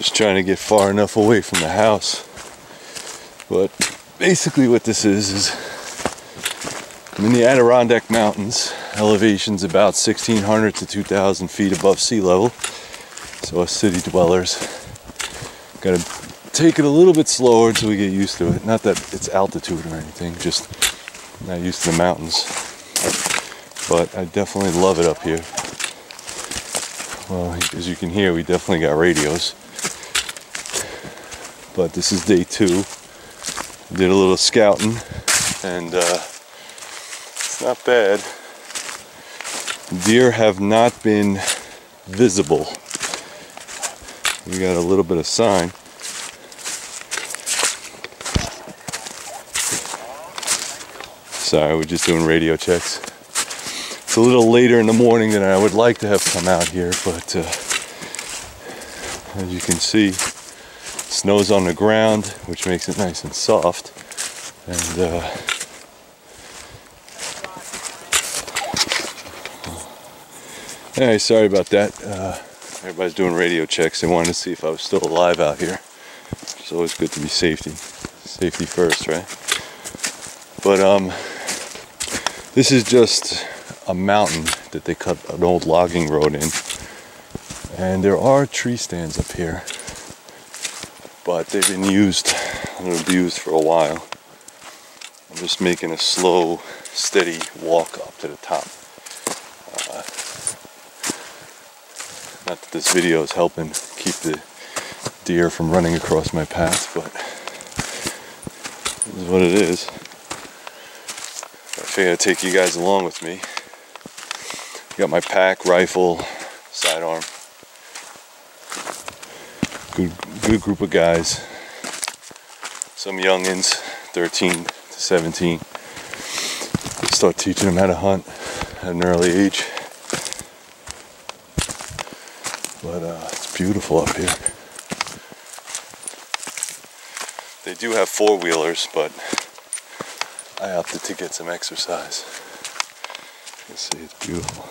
Just trying to get far enough away from the house. But basically what this is I'm in the Adirondack Mountains. Elevation's about 1,600 to 2,000 feet above sea level. So us city dwellers gotta take it a little bit slower until we get used to it. Not that it's altitude or anything, just not used to the mountains. But I definitely love it up here. Well, as you can hear, we definitely got radios. But this is day two. Did a little scouting and it's not bad. Deer have not been visible. We got a little bit of sign. Sorry, we're just doing radio checks. It's a little later in the morning than I would like to have come out here, but as you can see, snow's on the ground, which makes it nice and soft. And anyway, sorry about that. Everybody's doing radio checks. They wanted to see if I was still alive out here. It's always good to be safety first, right? But this is just a mountain that they cut an old logging road in, and there are tree stands up here, but they've been used and abused for a while. I'm just making a slow, steady walk up to the top. Not that this video is helping keep the deer from running across my path, but this is what it is. I figured I'd take you guys along with me. Got my pack, rifle, sidearm. Good group of guys. Some youngins, 13 to 17. Start teaching them how to hunt at an early age. But it's beautiful up here. They do have four-wheelers, but I opted to get some exercise. You can see it's beautiful.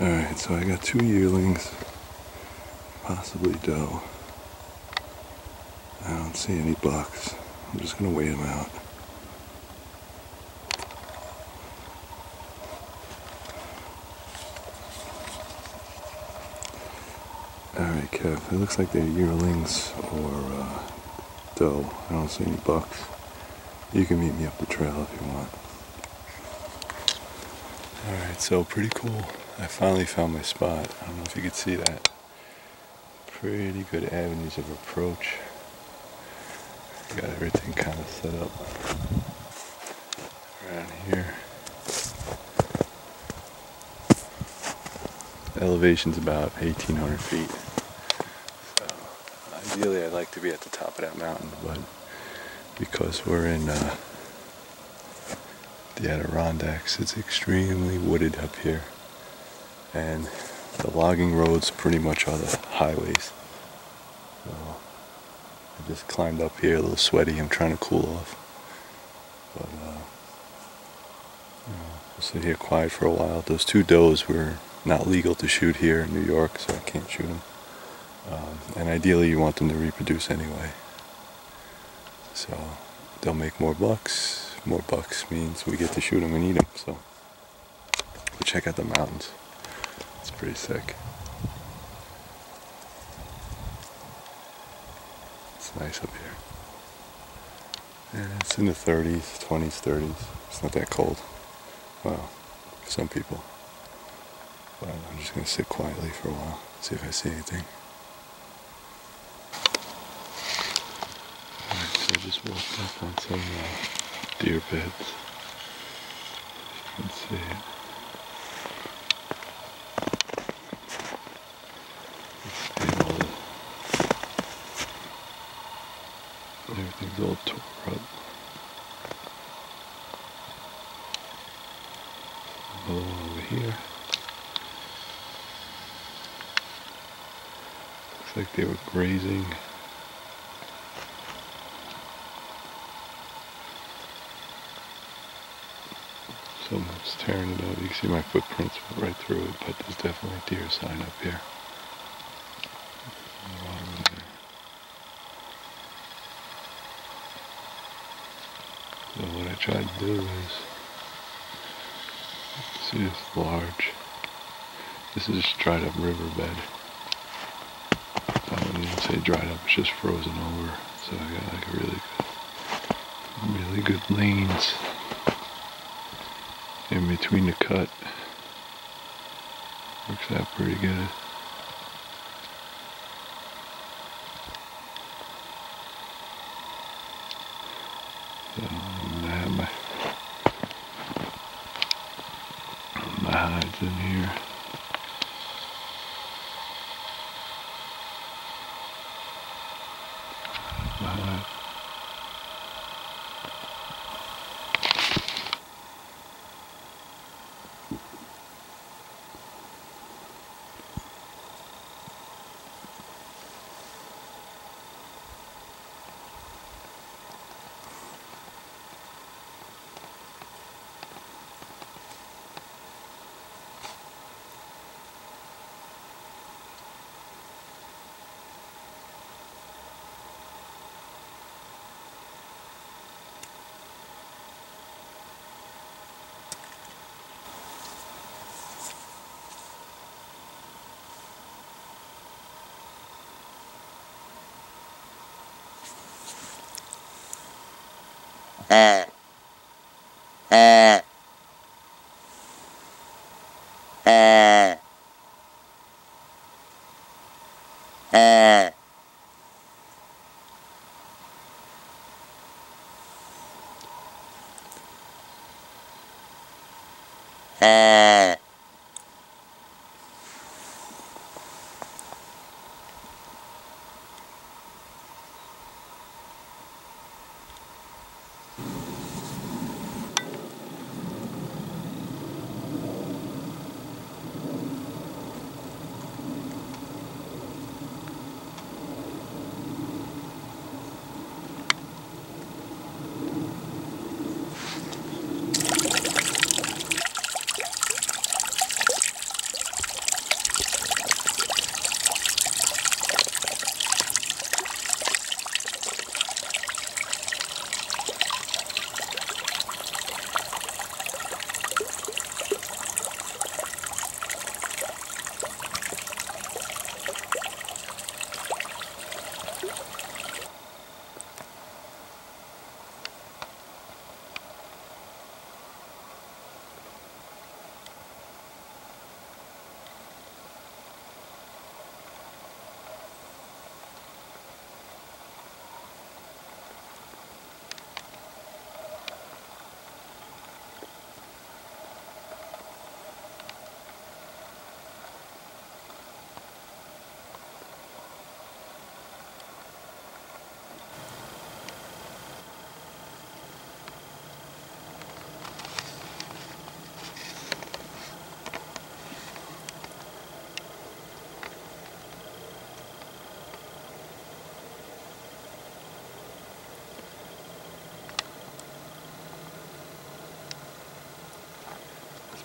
Alright, so I got two yearlings, possibly doe. I don't see any bucks. I'm just going to wait them out. Alright, Kev, it looks like they're yearlings or doe. I don't see any bucks. You can meet me up the trail if you want. Alright, so pretty cool. I finally found my spot. I don't know if you could see that. Pretty good avenues of approach. Got everything kind of set up around here. Elevation's about 1,800 feet. So ideally I'd like to be at the top of that mountain, but because we're in the Adirondacks, it's extremely wooded up here. And the logging roads pretty much are the highways. So I just climbed up here, a little sweaty. I'm trying to cool off. But you know, we'll sit here quiet for a while. Those two does were not legal to shoot here in New York, so I can't shoot them. And ideally, you want them to reproduce anyway. So they'll make more bucks. More bucks means we get to shoot them and eat them. So we'll check out the mountains. It's pretty sick. It's nice up here. And it's in the 30s, 20s, 30s. It's not that cold. Well, for some people. But I'm just going to sit quietly for a while, see if I see anything. Alright, so I just walked up on some deer beds. You can see it. over here. Looks like they were grazing. Someone's tearing it up. You can see my footprints right through it, but there's definitely a deer sign up here. So what I tried to do is, see this large, this is just dried up riverbed. I wouldn't even say dried up, it's just frozen over. So I got like a really good lanes in between the cut. Works out pretty good. So I'm gonna have my hides in here.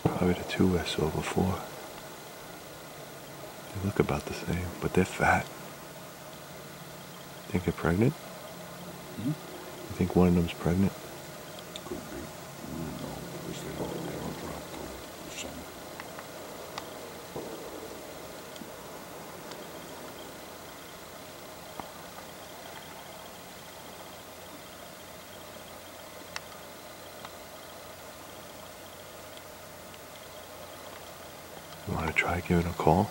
Probably the two I saw before. They look about the same, but they're fat. Think they're pregnant? Mm-hmm. You think one of them's pregnant? Could be. You know, because they don't drop or something. You want to try giving a call?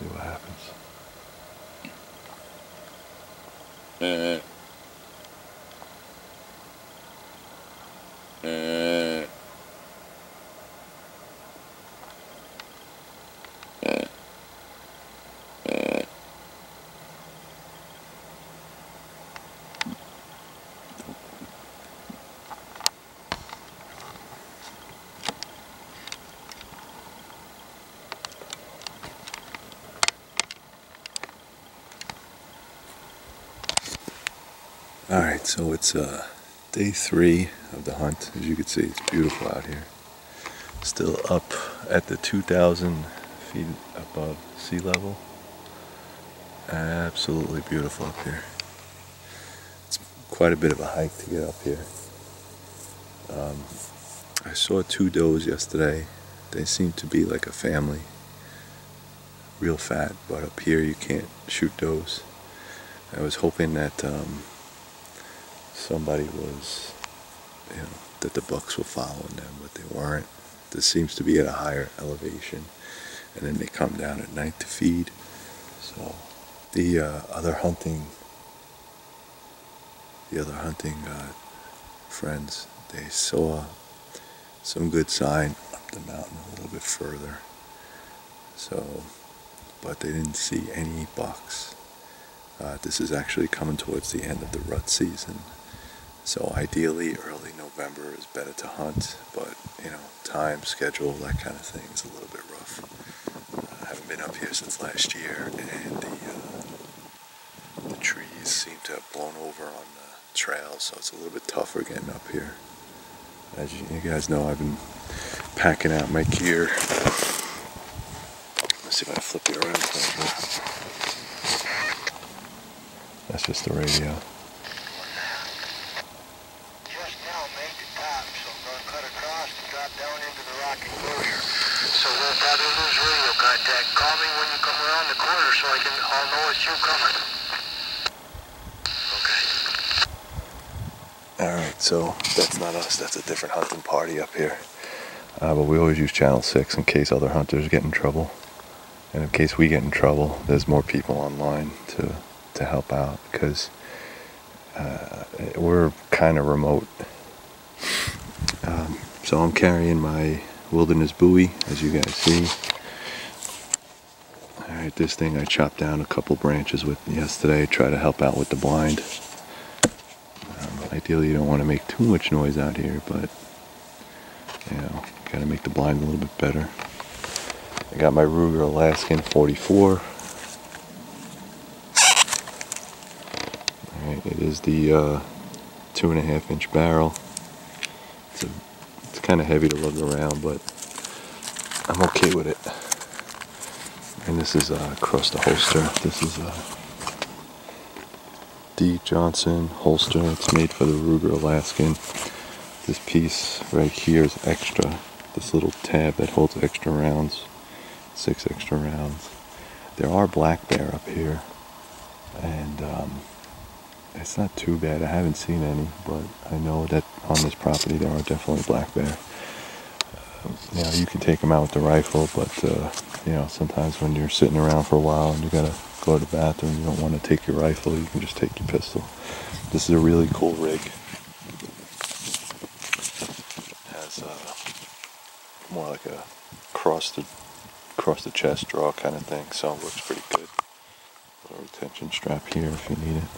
See what happens. Alright, so it's day 3 of the hunt. As you can see, it's beautiful out here. Still up at the 2,000 feet above sea level. Absolutely beautiful up here. It's quite a bit of a hike to get up here. I saw 2 does yesterday. They seem to be like a family. Real fat, but up here you can't shoot does. I was hoping that somebody was, that the bucks were following them, but they weren't. This seems to be at a higher elevation, and then they come down at night to feed. So the other hunting friends, they saw some good sign up the mountain a little bit further. So, but they didn't see any bucks. This is actually coming towards the end of the rut season. So ideally, early November is better to hunt, but, time, schedule, that kind of thing is a little bit rough. I haven't been up here since last year, and the trees seem to have blown over on the trail, so it's a little bit tougher getting up here. As you guys know, I've been packing out my gear. Let's see if I flip it around a little bit. That's just the radio. So that's not us, that's a different hunting party up here. But we always use channel 6 in case other hunters get in trouble. And in case we get in trouble, there's more people online to help out, because we're kind of remote. So I'm carrying my wilderness buoy, as you guys see. Alright, this thing I chopped down a couple branches with yesterday, try to help out with the blind. Ideally, you don't want to make too much noise out here, but gotta make the blind a little bit better. I got my Ruger Alaskan 44. All right, it is the 2.5-inch barrel. It's kind of heavy to lug around, but I'm okay with it. And this is across the holster. This is D. Johnson holster. It's made for the Ruger Alaskan. This piece right here is extra. This little tab that holds extra rounds. 6 extra rounds. There are black bear up here, and it's not too bad. I haven't seen any, but I know that on this property there are definitely black bear. You can take them out with the rifle, but sometimes when you're sitting around for a while and you gotta go to the bathroom, you don't want to take your rifle, you can just take your pistol. This is a really cool rig. It has more like a cross the chest draw kind of thing, so it works pretty good. A little retention strap here if you need it.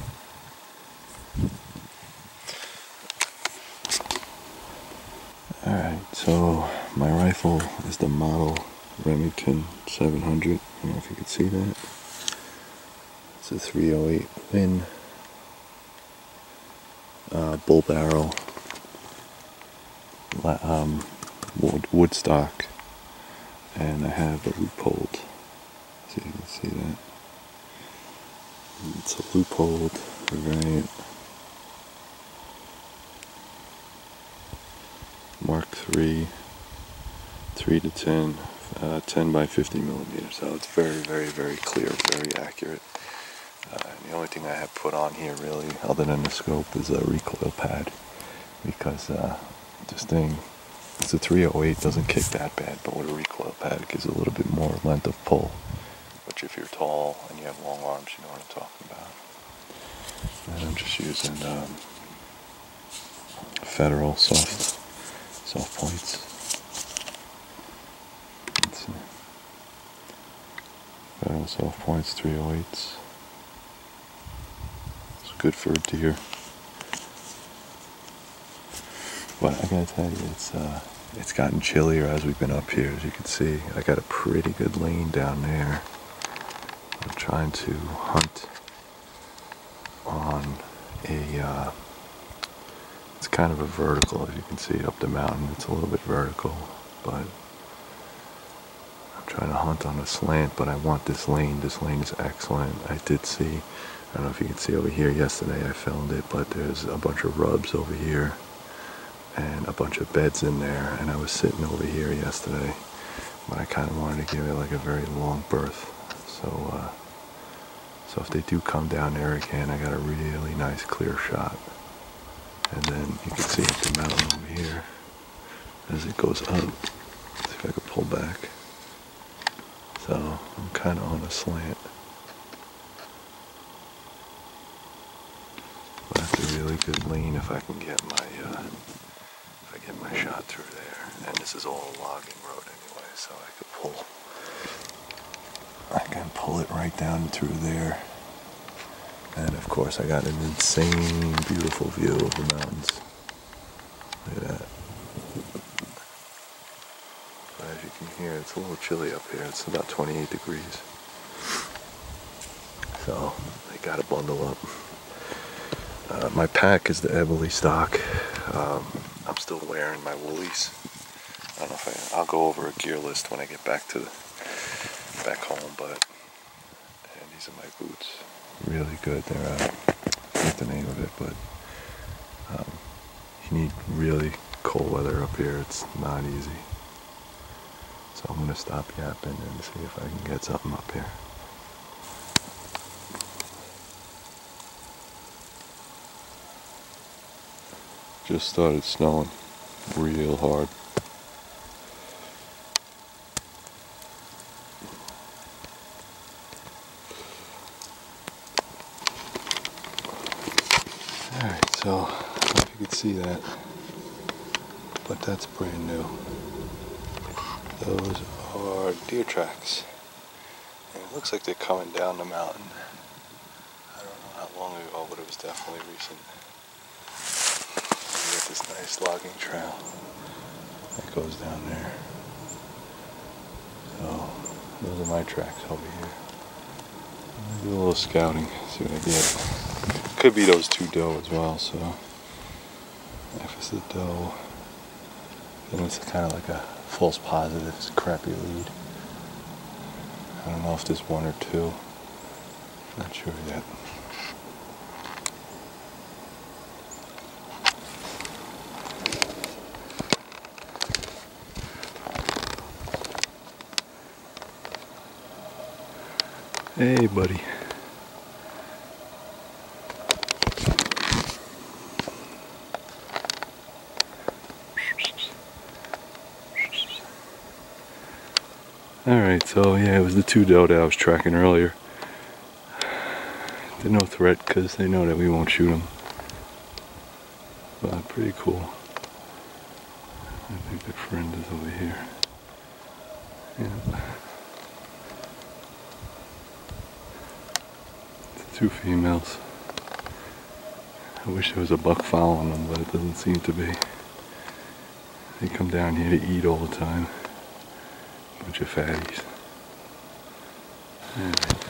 Alright, so my rifle is the model Remington 700. I don't know if you can see that. It's a 308 Win, bull barrel, wood stock, and I have a Leupold. See if you can see that. It's a Leupold variant, Mark III, 3-10, 10 by 50 millimeters. So it's very, very, very clear, very accurate. The only thing I have put on here, really, other than the scope, is a recoil pad, because this thing, it's a 308, doesn't kick that bad, but with a recoil pad it gives a little bit more length of pull, which if you're tall and you have long arms, you know what I'm talking about. And I'm just using Federal soft points. Let's see. Federal soft points, 308s. Good for a deer, but I gotta tell you, it's gotten chillier as we've been up here. As you can see, I got a pretty good lane down there. I'm trying to hunt on a, it's kind of a vertical, as you can see up the mountain. It's a little bit vertical, but I'm trying to hunt on a slant, but I want this lane. This lane is excellent. I did see, I don't know if you can see over here, yesterday I filmed it, but there's a bunch of rubs over here and a bunch of beds in there, and I was sitting over here yesterday, but I kind of wanted to give it like a very long berth. So so if they do come down there again, I got a really nice clear shot. And then you can see up the mountain over here as it goes up. Let's see if I can pull back. So I'm kind of on a slant. But that's a really good lean if I can get my if I get my shot through there. And this is all a logging road anyway, so I could pull. I can pull it right down through there. And of course I got an insane beautiful view of the mountains. Look at that. But as you can hear, it's a little chilly up here. It's about 28 degrees. So I gotta bundle up. My pack is the Ebbely stock. I'm still wearing my woolies. I don't know if I'll go over a gear list when I get back to the back home, but and these are my boots, really good. They're I forget the name of it, but you need really cold weather up here. It's not easy. So I'm gonna stop yapping and see if I can get something up here. Just started snowing real hard. So, I don't know if you can see that, but that's brand new. Those are deer tracks, and it looks like they're coming down the mountain. I don't know how long ago, but it was definitely recent. We got this nice logging trail that goes down there. So, those are my tracks over here. I'm gonna do a little scouting, see what I get. Could be those two doe as well, so if it's the doe, then it's kind of like a false positive, it's a crappy lead. I don't know if there's one or two, not sure yet. Hey buddy. Alright, so yeah, it was the two doe that I was tracking earlier. They're no threat because they know that we won't shoot them. But pretty cool. I think their friend is over here. Yeah. It's two females. I wish there was a buck following them, but it doesn't seem to be. They come down here to eat all the time. Bunch of fatties. All right.